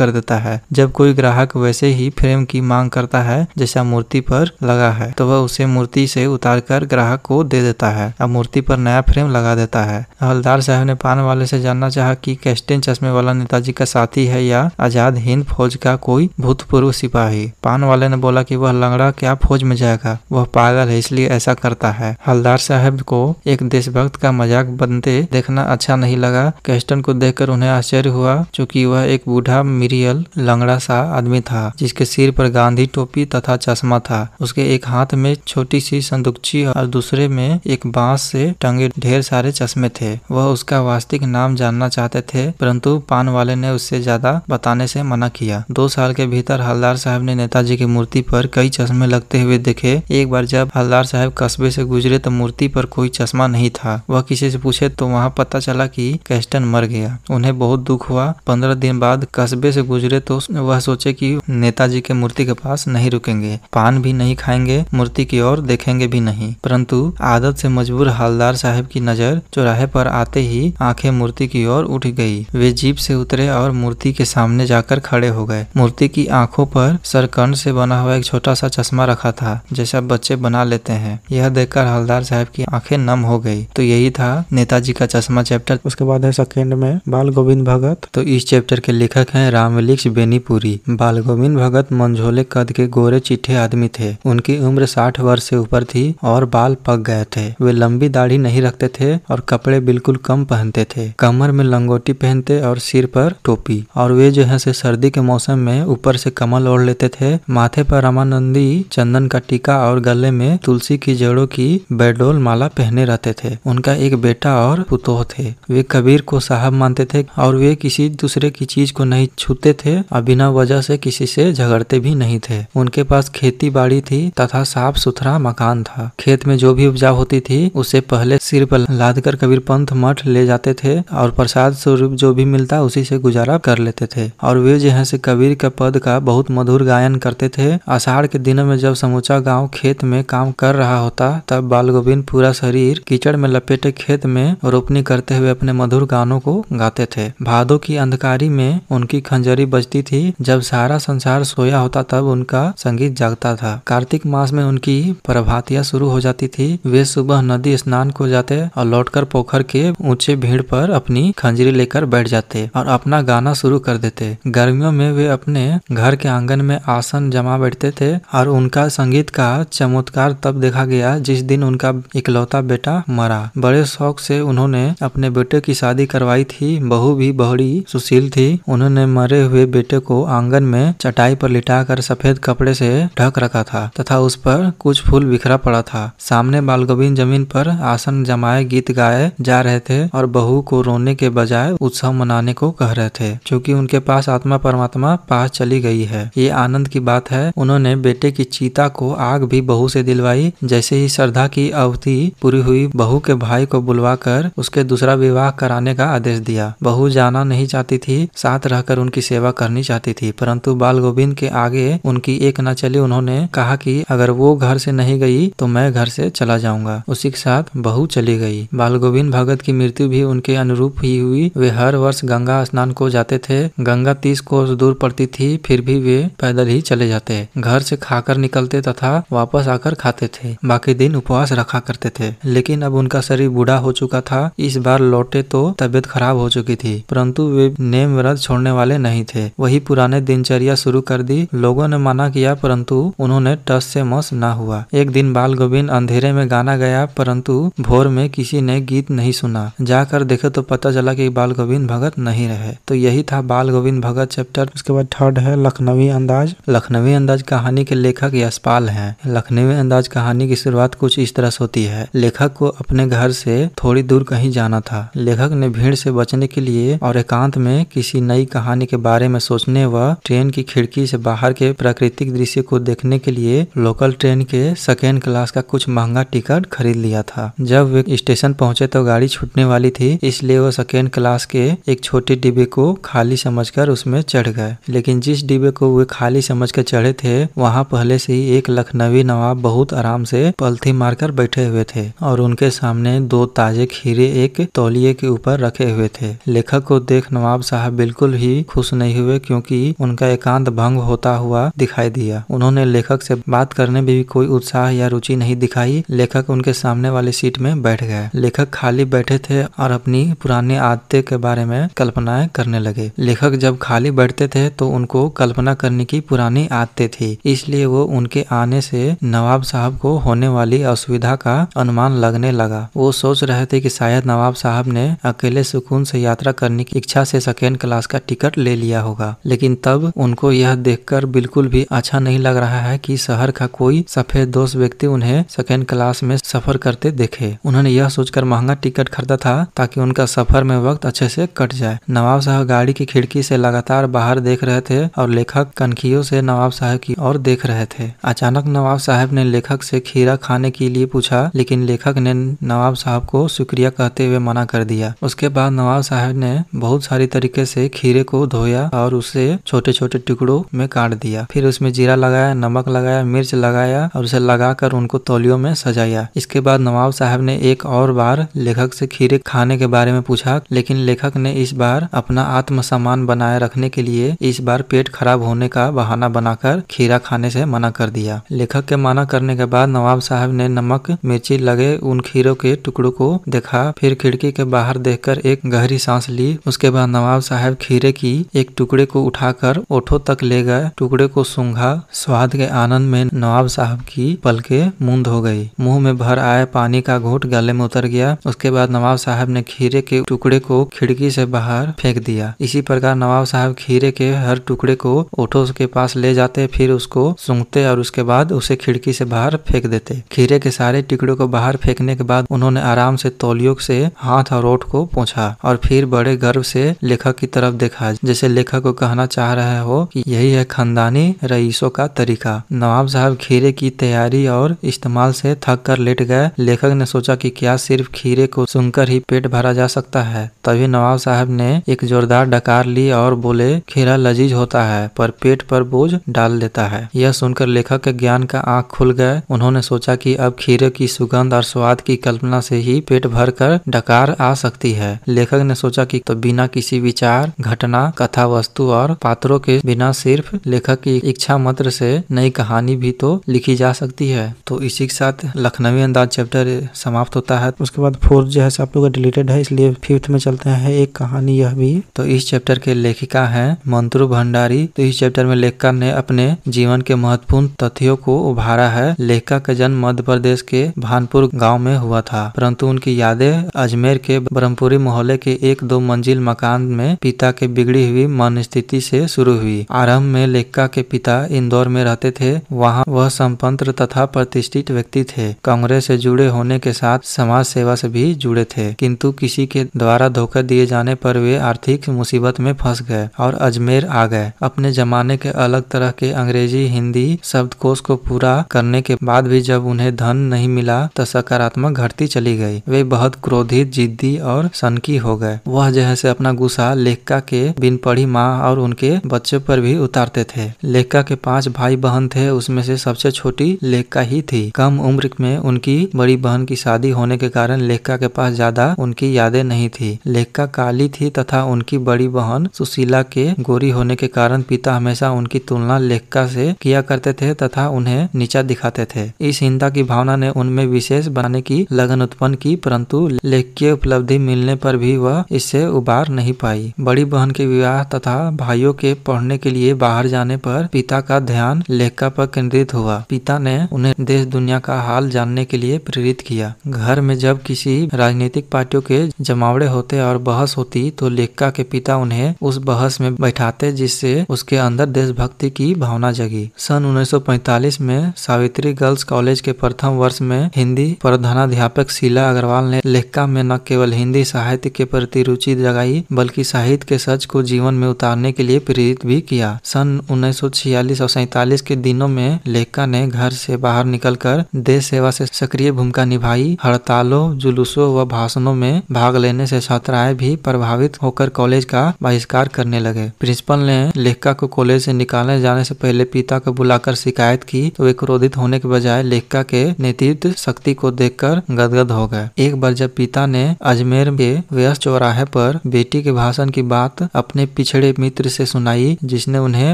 कर देता है। जब कोई ग्राहक वैसे ही फ्रेम की मांग करता है जैसा मूर्ति पर लगा है तो वह उसे मूर्ति से उतारकर ग्राहक को दे देता है और मूर्ति पर नया फ्रेम लगा देता है। हवलदार साहब ने पान वाले से जानना चाहा कि कैस्टन चश्मे वाला नेताजी का साथी है या आजाद हिंद फौज का कोई भूतपूर्व सिपाही। पान वाले ने बोला कि वह लंगड़ा क्या फौज में जाएगा, वह पागल है इसलिए ऐसा करता है। हवलदार साहब को एक देशभक्त का मजाक बनते देखना अच्छा नहीं लगा। कैस्टन को देखकर उन्हें आश्चर्य हुआ, क्योंकि वह एक बूढ़ा मिरियल लंगड़ा सा आदमी था जिसके सिर पर गांधी टोपी तथा चश्मा था। उसके एक हाथ में छोटी सी संदूकची और दूसरे में एक बांस से टंगे ढेर सारे चश्मे थे। वह उसका वास्तविक नाम जानना चाहते थे, परंतु पान वाले ने उससे ज्यादा बताने से मना किया। दो साल के भीतर हवलदार साहब ने नेताजी की मूर्ति पर कई चश्मे लगते हुए देखे। एक बार जब हवलदार साहब कस्बे से गुजरे तो मूर्ति पर कोई चश्मा नहीं था। वह किसी से पूछे तो वहाँ पता चला कि कैस्टन मर गया। उन्हें बहुत दुख हुआ। पंद्रह दिन बाद कस्बे से गुजरे तो वह सोचे कि नेताजी के मूर्ति के पास नहीं रुकेंगे, पान भी नहीं खाएंगे, मूर्ति की ओर देखेंगे भी नहीं। परंतु आदत से मजबूर हवलदार साहब की नजर चौराहे पर आते ही आंखें मूर्ति की ओर उठ गई। वे जीप से उतरे और मूर्ति के सामने जाकर खड़े हो गए। मूर्ति की आंखों पर सरकंड से बना हुआ एक छोटा सा चश्मा रखा था जैसा बच्चे बना लेते हैं। यह देखकर हवलदार साहब की आंखें नम हो गई। तो यही था नेताजी का चश्मा चैप्टर। उसके बाद है सेकेंड में बाल गोविंद भगत। तो इस चैप्टर के लेखक हैं रामवृक्ष बेनीपुरी। बाल गोविंद भगत मंझोले कद के गोरे चिट्ठे आदमी थे। उनकी उम्र साठ वर्ष से ऊपर थी और बाल पक गए थे। वे लंबी दाढ़ी नहीं रखते थे और कपड़े बिल्कुल कम पहनते थे। कमर में लंगोटी पहनते और सिर पर टोपी, और वे जो है से सर्दी के मौसम में ऊपर से कमल ओढ़ लेते थे। माथे पर रामानंदी चंदन का टीका और गले में तुलसी की जड़ों की बेडोल माला पहने रहते थे। उनका एक बेटा और पुतोह थे। वे कबीर को साहब मानते थे और वे किसी दूसरे की चीज को नहीं छूते थे और बिना वजह से किसी से झगड़ते भी नहीं थे। उनके पास खेती बाड़ी थी तथा साफ सुथरा मकान था। खेत में जो भी उपजा होती थी उसे पहले सिर पर लादकर कबीर पंथ मठ ले जाते थे और प्रसाद स्वरूप जो भी मिलता उसी से गुजारा कर लेते थे। और वे जो है से कबीर के पद का बहुत मधुर गायन करते थे। आषाढ़ के दिनों में जब समूचा गाँव खेत में काम कर रहा होता तब बाल गोविंद पूरा शरीर कीचड़ में लपेटे खेत में रोपनी करते हुए अपने मधुर गानों को गाते थे। भादों की अंधकारी में उनकी खंजरी बजती थी। जब सारा संसार सोया होता तब उनका संगीत जागता था। कार्तिक मास में उनकी प्रभातियां शुरू हो जाती थी। वे सुबह नदी स्नान को जाते और लौटकर पोखर के ऊंचे भीड़ पर अपनी खंजरी लेकर बैठ जाते और अपना गाना शुरू कर देते। गर्मियों में वे अपने घर के आंगन में आसन जमा बैठते थे और उनका संगीत का चमत्कार तब देखा गया जिस दिन उनका इकलौता बेटा मरा। बड़े शौक से उन्होंने अपने बेटे की शादी करवाई थी। बहू भी बड़ी सुशील थी। उन्होंने मरे हुए बेटे को आंगन में चटाई पर लिटाकर सफेद कपड़े से ढक रखा था तथा उस पर कुछ फूल बिखरा पड़ा था। सामने बाल गोविंद जमीन पर आसन जमाए गीत गाए जा रहे थे और बहू को रोने के बजाय उत्सव मनाने को कह रहे थे, क्योंकि उनके पास आत्मा परमात्मा पास चली गई है। ये आनंद की बात है। उन्होंने बेटे की चिता को आग भी बहू से दिलवाई। जैसे ही श्रद्धा की अवधि पूरी हुई, बहू के भाई को बुलवाकर उसके दूसरा विवाह कराने का आदेश दिया। बहू जाना नहीं चाहती थी, साथ रहकर उनकी सेवा करनी चाहती थी, परंतु बाल गोविंद के आगे उनकी एक न चली। उन्होंने कहा कि अगर वो घर से नहीं गई तो मैं घर से चला जाऊंगा। उसी के साथ बहू चली गई। बाल गोविंद भगत की मृत्यु भी उनके अनुरूप ही हुई। वे हर वर्ष गंगा स्नान को जाते थे। गंगा तीस कोस दूर पड़ती थी, फिर भी वे पैदल ही चले जाते। घर से खाकर निकलते तथा वापस आकर खाते थे। बाकी दिन उपवास रखा करते थे। लेकिन अब उनका शरीर बूढ़ा हो चुका था। इस बार लौटे तो तबीयत खराब हो चुकी थी, परंतु वे नेम व्रत छोड़ने वाले नहीं थे। वही पुराने दिनचर्या शुरू कर दी। लोगों ने मना किया, परंतु उन्होंने टस से मस ना हुआ। एक दिन बाल गोविंद अंधेरे में गाना गया, परंतु भोर में किसी ने गीत नहीं सुना। जाकर देखे तो पता चला कि बाल गोविंद भगत नहीं रहे। तो यही था बाल गोविंद भगत चैप्टर। उसके बाद थर्ड है लखनवी अंदाज। लखनवी अंदाज कहानी के लेखक यशपाल है। लखनवी अंदाज कहानी की शुरुआत कुछ इस तरह से होती है। लेखक को अपने घर से थोड़ी दूर कहीं जाना था। लेखक ने भीड़ से बचने के लिए और एकांत में किसी नई कहानी के बारे में सोचने व ट्रेन की खिड़की से बाहर के प्राकृतिक दृश्य को देखने के लिए लोकल ट्रेन के सेकेंड क्लास का कुछ महंगा टिकट खरीद लिया था। जब वे स्टेशन पहुंचे तो गाड़ी छूटने वाली थी, इसलिए वो सेकेंड क्लास के एक छोटे डिब्बे को खाली समझकर उसमें चढ़ गए। लेकिन जिस डिब्बे को वे खाली समझकर चढ़े थे वहाँ पहले से ही एक लखनवी नवाब बहुत आराम से पलथी मारकर बैठे हुए थे और उनके सामने दो ताजे खीरे एक तौलिए के ऊपर रखे हुए थे। लेखक को देख नवाब साहब बिल्कुल ही खुश नहीं हुए क्योंकि उनका एकांत भंग होता हुआ दिखाई दिया। उन्होंने लेखक से बात करने में भी कोई उत्साह या रुचि नहीं दिखाई। लेखक उनके सामने वाली सीट में बैठ गए। लेखक खाली बैठे थे और अपनी पुरानी आदतें के बारे में कल्पनाएं करने लगे। लेखक जब खाली बैठते थे तो उनको कल्पना करने की पुरानी आदतें थी, इसलिए वो उनके आने से नवाब साहब को होने वाली असुविधा का अनुमान लगने लगा। वो सोच रहे थे कि शायद नवाब साहब ने अकेले सुकून से यात्रा करने की इच्छा से सेकेंड क्लास का टिकट ले लिया होगा। लेकिन तब उनको यह देखकर बिल्कुल भी अच्छा नहीं लग रहा है कि शहर का कोई सफेद दोस्त व्यक्ति उन्हें सेकेंड क्लास में सफर करते देखे। उन्होंने यह सोचकर महंगा टिकट खरीदा था ताकि उनका सफर में वक्त अच्छे से कट जाए। नवाब साहब गाड़ी की खिड़की से लगातार बाहर देख रहे थे और लेखक कनखियों से नवाब साहब की ओर देख रहे थे। अचानक नवाब साहब ने लेखक से खीरा खाने के लिए पूछा, लेकिन लेखक ने नवाब साहब को शुक्रिया कहते हुए मना कर दिया। उसके बाद नवाब साहब ने बहुत सारी तरीके से खीरे को धोया और उसे छोटे छोटे टुकड़ों में काट दिया। फिर उसमें जीरा लगाया, नमक लगाया, मिर्च लगाया और उसे लगाकर उनको तौलियों में सजाया। इसके बाद नवाब साहब ने एक और बार लेखक से खीरे खाने के बारे में पूछा, लेकिन लेखक ने इस बार अपना आत्मसम्मान बनाए रखने के लिए इस बार पेट खराब होने का बहाना बनाकर खीरा खाने से मना कर दिया। लेखक के मना करने के बाद नवाब साहब ने नमक मिर्ची लगे उन खीरों के टुकड़ों को देखा, फिर खिड़की के बाहर देखकर एक गहरी सांस ली। उसके बाद नवाब साहब खीरे की एक टुकड़े को उठाकर ओठों तक ले गए, टुकड़े को सूंघा। स्वाद के आनंद में नवाब साहब की पलकें मूंद हो गई। मुंह में भर आए पानी का घूंट गले में उतर गया। उसके बाद नवाब साहब ने खीरे के टुकड़े को खिड़की से बाहर फेंक दिया। इसी प्रकार नवाब साहब खीरे के हर टुकड़े को ओठों के पास ले जाते, फिर उसको सूंघते और उसके बाद उसे खिड़की से बाहर फेंक देते। खीरे के सारे टुकड़ों को बाहर फेंकने के बाद उन्होंने आराम से तौलियों से हाथ और ओठ को पोंछा और फिर बड़े गर्व से लेखक की तरफ देखा, जैसे लेखक को कहना चाह रहे हो कि यही है खानदानी रईसों का तरीका। नवाब साहब खीरे की तैयारी और इस्तेमाल से थक कर लेट गए। लेखक ने सोचा कि क्या सिर्फ खीरे को सुनकर ही पेट भरा जा सकता है। तभी नवाब साहब ने एक जोरदार डकार ली और बोले, खीरा लजीज होता है पर पेट पर बोझ डाल देता है। यह सुनकर लेखक के ज्ञान का आंख खुल गए। उन्होंने सोचा कि अब खीरे की सुगंध और स्वाद की कल्पना से ही पेट भर कर डकार आ सकती है। लेखक ने सोचा कि तो बिना किसी विचार, घटना, कथा वस्तु और पात्रों के बिना सिर्फ लेखक की इच्छा मात्र से नई कहानी भी तो लिखी जा सकती है। तो इसी के साथ लखनवी अंदाज चैप्टर समाप्त होता है। उसके बाद फोर्थ जो है आप लोग डिलीटेड है, इसलिए फिफ्थ में चलते हैं। एक कहानी यह भी। तो इस चैप्टर के लेखिका है मंत्रु भंडारी। तो इस चैप्टर में लेखिका ने अपने जीवन के महत्वपूर्ण तथ्यों को उभारा है। लेखिका का जन्म मध्य प्रदेश के भानपुर गांव में हुआ था, परंतु उनकी यादें अजमेर के ब्रह्मपुरी मोहल्ले के एक दो मंजिल मकान में पिता के बिगड़ी हुई मनस्थिति से शुरू हुई। आरंभ में लेखिका के पिता इंदौर में रहते थे। वहाँ वह संपन्न तथा प्रतिष्ठित व्यक्ति थे। कांग्रेस से जुड़े होने के साथ समाज सेवा से भी जुड़े थे, किंतु किसी के द्वारा धोखा दिए जाने पर वे आर्थिक मुसीबत में फंस गए और अजमेर आ गए। अपने जमाने के अलग तरह के अंग्रेजी हिंदी शब्दकोश को पूरा करने के बाद भी जब उन्हें धन नहीं मिला तो सकारात्मक घटती चली गई। वे बहुत क्रोधित, जिद्दी और सनकी हो गए। वह जह से अपना गुस्सा लेखिका के बिन पढ़ी माँ और उनके बच्चों पर भी उतारते थे। लेखिका के पांच भाई बहन थे, उसमें से सबसे छोटी लेखिका ही थी। कम उम्र में उनकी बड़ी बहन की शादी होने के कारण लेखिका के पास ज्यादा उनकी यादें नहीं थी। लेखिका काली थी तथा उनकी बड़ी बहन सुशीला के गोरी होने के कारण पिता हमेशा उनकी तुलना लेखिका से किया करते थे तथा उन्हें नीचा दिखाते थे। इस हिंसा की भावना ने उनमें विशेष बनाने की लगन उत्पन्न की, परंतु लेखकीय उपलब्धि मिलने पर भी वह इससे उबार नहीं पाई। बड़ी बहन के विवाह तथा भाइयों के पढ़ने के लिए बाहर जाने पर पिता का ध्यान लेखिका पर केंद्रित हुआ। पिता ने उन्हें देश दुनिया का हाल जानने के लिए प्रेरित किया। घर में जब किसी राजनीतिक पार्टियों के जमावड़े होते और बहस होती तो लेखिका के पिता उन्हें उस बहस में बैठाते, जिससे उसके अंदर देशभक्ति की भावना जगी। सन उन्नीस सौ पैंतालीस में सावित्री गर्ल्स कॉलेज के प्रथम वर्ष में हिंदी प्रधानाध्यापक शीला अग्रवाल ने लेखिका में न केवल हिंदी साहित्य के प्रति रुचि जगाई बल्कि साहित्य के सच को जीवन में उतारने के लिए प्रेरित भी किया। सन उन्नीस सौ छियालीस और सैतालीस के दिनों में लेखिका ने घर से बाहर निकलकर देश सेवा से सक्रिय भूमिका निभाई। हड़तालों, जुलूसों व भाषणों में भाग लेने से छात्राएं भी प्रभावित होकर कॉलेज का बहिष्कार करने लगे। प्रिंसिपल ने लेखिका को कॉलेज से निकालने जाने से पहले पिता को बुलाकर शिकायत की तो वे क्रोधित होने के बजाय लेखिका के नेतृत्व शक्ति को देखकर गदगद हो गए। एक बार जब पिता ने अजमेर के व्यस्त चौराहे पर बेटी के भाषण की बात अपने पिछड़े मित्र से सुनाई जिसने उन्हें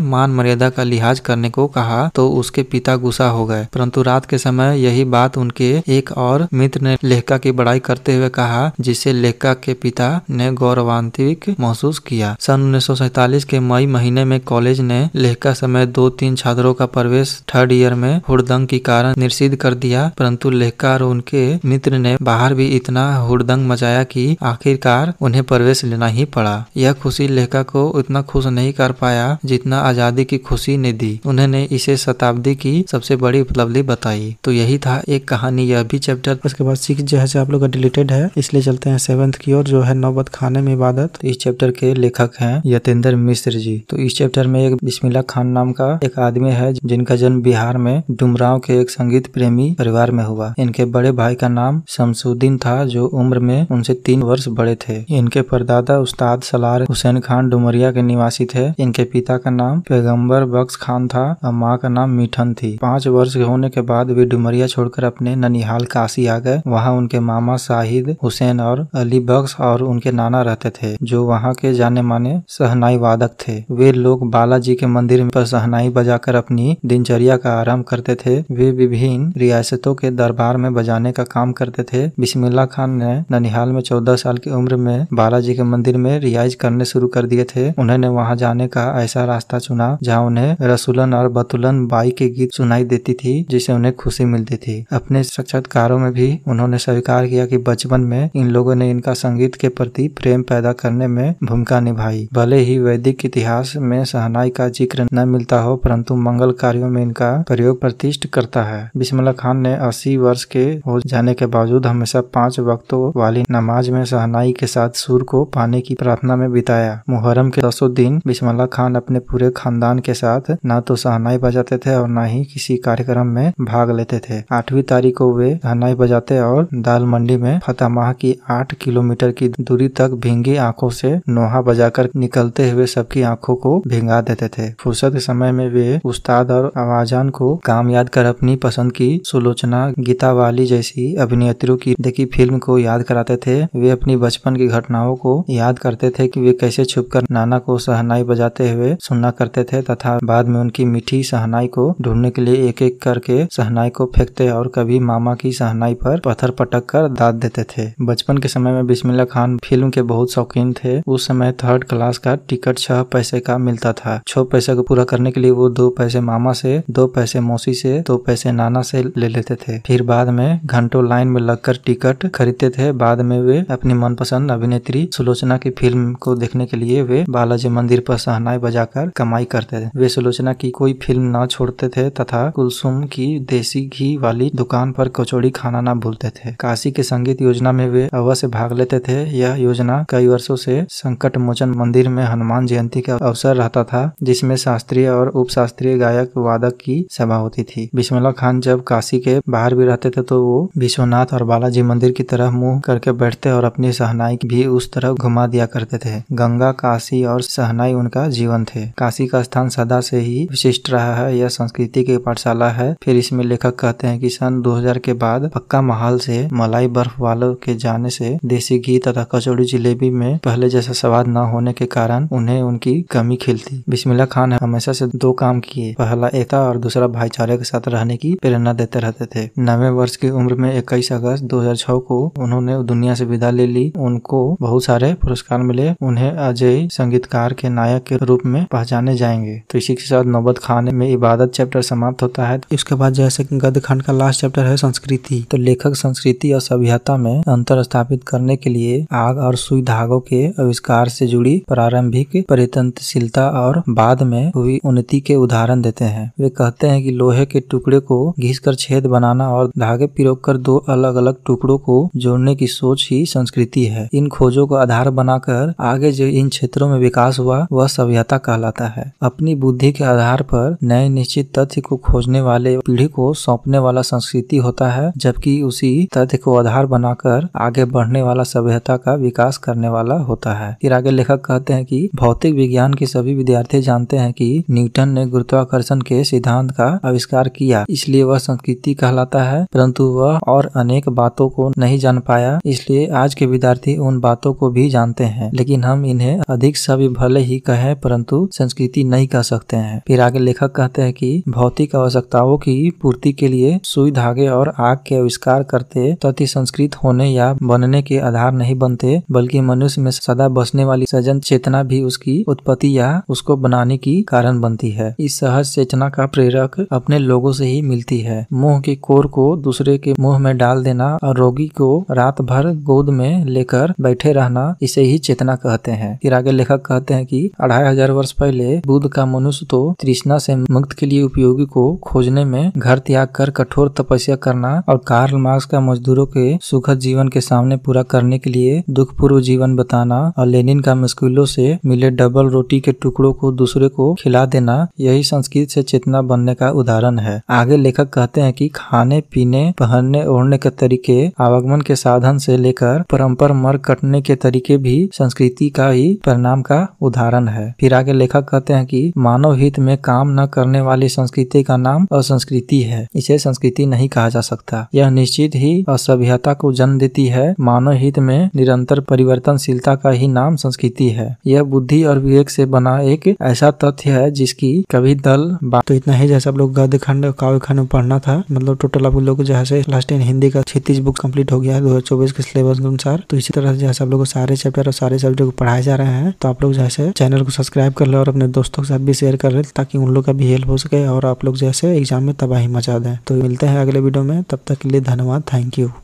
मान मर्यादा का लिहाज करने को कहा तो उसके पिता गुस्सा हो गए, परंतु रात के समय यही बात उनके एक और मित्र ने लेखिका की बड़ाई करते हुए कहा जिसे लेखिका के पिता ने गौरवान्वित महसूस किया। सन उन्नीस सौ सैतालीस के मई महीने में कॉलेज ने लेखिका समेत दो तीन छात्रों का प्रवेश थर्ड ईयर में हुड़दंग के कारण निषिद्ध कर दिया, परंतु लेखिका और उनके मित्र ने बाहर भी इतना हुड़दंग मचाया कि आखिरकार उन्हें प्रवेश लेना ही पड़ा। यह खुशी लेखिका को उतना खुश नहीं कर पाया जितना आजादी की खुशी ने दी। उन्होंने इसे शताब्दी की सबसे बड़ी उपलब्धि बताई। तो यही था एक कहानी, यह भी चैप्टर। उसके बाद सिक्स जो है आप लोग का डिलीटेड है, इसलिए चलते हैं सेवंथ की ओर जो है नौबत खाने में इबादत। तो इस चैप्टर के लेखक हैं यतेंद्र मिश्र जी। तो इस चैप्टर में एक बिस्मिल्ला खान नाम का एक आदमी है जिनका जन्म बिहार में डुमराव के एक संगीत प्रेमी परिवार में हुआ। इनके बड़े भाई का नाम शमसुद्दीन था जो उम्र में उनसे तीन वर्ष बड़े थे। इनके परदादा उस्ताद सलार हुसैन खान डुमरिया के निवासी थे। इनके पिता का नाम पैगम्बर बख्श खान था और माँ का नाम मीठन थी। पाँच वर्ष होने के बाद वे डुमरिया छोड़कर अपने ननिहाल काशी आ गए। वहाँ उनके मामा शाहिद हुसैन और अली बख्श और उनके नाना रहते थे जो वहाँ के जाने माने शहनाई वादक थे। वे लोग बालाजी के मंदिर पर शहनाई बजाकर अपनी दिनचर्या का आरंभ करते थे। वे विभिन्न रियासतों के दरबार में बजाने का काम करते थे। बिस्मिल्ला खान ने ननिहाल में चौदह साल की उम्र में बालाजी के मंदिर में रियाज करने शुरू कर दिए थे। उन्होंने वहाँ जाने का ऐसा रास्ता चुना जहाँ उन्हें रसूलन और बतुलन बाई के गीत सुनाई देती थी जिसे उन्हें खुशी मिलती थी। अपने साक्षात्कारों में भी उन्होंने स्वीकार किया कि बचपन में इन लोगों ने इनका संगीत के प्रति प्रेम पैदा करने में भूमिका निभाई। भले ही वैदिक इतिहास में शहनाई का जिक्र न मिलता हो परंतु मंगल कार्यों में इनका प्रयोग प्रतिष्ठित करता है। बिस्मिल्ला खान ने अस्सी वर्ष के हो जाने के बावजूद हमेशा पांच वक्तों वाली नमाज में शहनाई के साथ सूर को पाने की प्रार्थना में बिताया। मुहर्रम के दसों दिन बिस्मिल्ला खान अपने पूरे खानदान के साथ न तो शहनाई बजाते थे और न ही किसी कार्यक्रम में भाग लेते थे। आठवीं तारीख को वे शहनाई बजाते और दाल मंडी में फतेमाह की आठ किलोमीटर की दूरी तक भींगी आंखों से नोहा बजाकर निकलते हुए सबकी आंखों को भिंगा देते थे। फुर्सत के समय में वे उस्ताद और आवाजान को काम याद कर अपनी पसंद की सुलोचना, गीता वाली जैसी अभिनेत्रियों की देखी फिल्म को याद कराते थे। वे अपनी बचपन की घटनाओं को याद करते थे कि वे कैसे छुपकर नाना को शहनाई बजाते हुए सुनना करते थे तथा बाद में उनकी मीठी शहनाई को ढूंढने के लिए एक एक करके शहनाई को फेंकते और कभी मामा की शहनाई पर पत्थर पटक कर दाद देते थे। बचपन के समय में बिस्मिल्ला खान फिल्म के बहुत शौकीन थे। उस समय थर्ड क्लास का टिकट छह पैसे का मिलता था। छह पैसे को पूरा करने के लिए वो दो पैसे मामा से, दो पैसे मौसी से, दो पैसे नाना से ले लेते थे। फिर बाद में घंटों लाइन में लगकर टिकट खरीदते थे। बाद में वे अपनी मनपसंद अभिनेत्री सुलोचना की फिल्म को देखने के लिए वे बालाजी मंदिर पर शहनाई बजाकर कमाई करते थे। वे सुलोचना की कोई फिल्म न छोड़ते थे तथा कुलसुम की देसी घी वाली दुकान पर कचौड़ी खाना न भूलते थे। काशी के संगीत योजना में वे अवश्य भाग लेते थे। यह योजना कई वर्षों से संकट मोचन मंदिर में हनुमान जयंती का अवसर रहता था जिसमें शास्त्रीय और उप शास्त्रीय गायक वादक की सभा होती थी। बिस्मिल्ला खान जब काशी के बाहर भी रहते थे तो वो विश्वनाथ और बालाजी मंदिर की तरफ मुंह करके बैठते और अपनी शहनाई भी उस तरफ घुमा दिया करते थे। गंगा, काशी और शहनाई उनका जीवन थे। काशी का स्थान सदा से ही विशिष्ट रहा है। यह संस्कृति की पाठशाला है। फिर इसमें लेखक कहते हैं कि सन दो हजार के बाद पक्का महल से मलाई बर्फ वालों के जाने से देसी घी तथा कचौड़ी जिलेबी में पहले जैसा स्वाद न होने के कारण उन्हें उनकी कमी खिलती। बिस्मिल्ला खान हमेशा से दो काम किए, पहला एकता और दूसरा भाईचारे के साथ रहने की प्रेरणा देते रहते थे। नवे वर्ष की उम्र में इक्कीस अगस्त दो हजार छह को उन्होंने दुनिया से विदा ले ली। उनको बहुत सारे पुरस्कार मिले। उन्हें अजय संगीतकार के नायक के रूप में पहचाने जाएंगे। तो इसी के साथ नौबत खाने में इबादत चैप्टर समाप्त होता है। इसके बाद जैसे गद खान का लास्ट चैप्टर है संस्कृति। तो लेखक संस्कृति और सभ्यता में अंतर स्थापित करने के लिए आग और सुई धागों के आविष्कार से जुड़ी प्रारंभिक परिवर्तनशीलता और बाद में हुई उन्नति के उदाहरण देते हैं। वे कहते हैं कि लोहे के टुकड़े को घिसकर छेद बनाना और धागे पिरोकर दो अलग अलग टुकड़ों को जोड़ने की सोच ही संस्कृति है। इन खोजों को आधार बनाकर आगे जो इन क्षेत्रों में विकास हुआ वह सभ्यता कहलाता है। अपनी बुद्धि के आधार पर नए निश्चित तथ्य को खोजने वाले पीढ़ी को सौंपने वाला संस्कृति होता है, जबकि उसी तथ्य को आधार बनाकर आगे बढ़ने वाला सभ्यता का विकास करने वाला होता है। फिर आगे लेखक कहते हैं कि भौतिक विज्ञान के सभी विद्यार्थी जानते हैं कि न्यूटन ने गुरुत्वाकर्षण के सिद्धांत का आविष्कार किया, इसलिए वह संस्कृति कहलाता है, परंतु वह और अनेक बातों को नहीं जान पाया, इसलिए आज के विद्यार्थी उन बातों को भी जानते हैं, लेकिन हम इन्हें अधिक सभी भले ही कहें परंतु संस्कृति नहीं कह सकते हैं। फिर आगे लेखक कहते हैं कि भौतिक आवश्यकताओं की पूर्ति के लिए सुई धागे और आग के आविष्कार करते तथ्य संस्कृत होने या बनने के आधार नहीं बनते, बल्कि मनुष्य में सदा बसने वाली सजन चेतना भी उसकी उत्पत्ति या उसको बनाने की कारण बनती है। इस सहज चेतना का प्रेरक अपने लोगों से ही मिलती है। मुंह के कोर को दूसरे के मुंह में डाल देना और रोगी को रात भर गोद में लेकर बैठे रहना, इसे ही चेतना कहते हैं। फिर आगे लेखक कहते हैं कि अढ़ाई हजार वर्ष पहले बुद्ध का मनुष्य तो तृष्णा से मुक्त के लिए उपयोगी को खोजने में घर त्याग कर कठोर तपस्या करना और कार्ल मार्क्स का मजदूरों के सुखद जीवन के सामने पूरा करने के लिए दुखपूर्व जीवन बताना और लेनिन का मुश्किलों से मिले डबल रोटी के टुकड़ों को दूसरे को खिला देना, यही संस्कृत से चेतना बनने का उदाहरण है। आगे लेखक कहते हैं कि खाने पीने पहनने ओढ़ने के तरीके, आवागमन के साधन से लेकर परम्पर मर कटने के तरीके भी संस्कृति का ही परिणाम का उदाहरण है। फिर आगे लेखक कहते हैं कि मानव हित में काम न करने वाली संस्कृति का नाम असंस्कृति है, इसे संस्कृति नहीं कहा जा सकता। यह निश्चित ही असभ्यता को जन्म देती है। मानव हित में निरंतर परिवर्तनशीलता का ही नाम संस्कृति है। यह बुद्धि और विवेक से बना एक ऐसा तथ्य है जिसकी कभी दल बात। तो इतना ही जैसे आप लोग गद्य खंड और काव्य खंड में पढ़ना था, मतलब टोटल आप लोग जो है लास्ट इन हिंदी का छत्तीस बुक कंप्लीट हो गया है दो हजार चौबीस के सिलेबस के अनुसार। तो इसी तरह से जैसे आप लोग को सारे चैप्टर और सारे सब्जेक्ट को पढ़ाए जा रहे हैं, तो आप लोग जैसे चैनल को सब्सक्राइब कर ले और अपने दोस्तों के साथ भी शेयर कर ले ताकि उन लोग का भी हेल्प हो सके और आप लोग जैसे एग्जाम में तबाही मचा दें। तो मिलते हैं अगले वीडियो में, तब तक के लिए धन्यवाद, थैंक यू।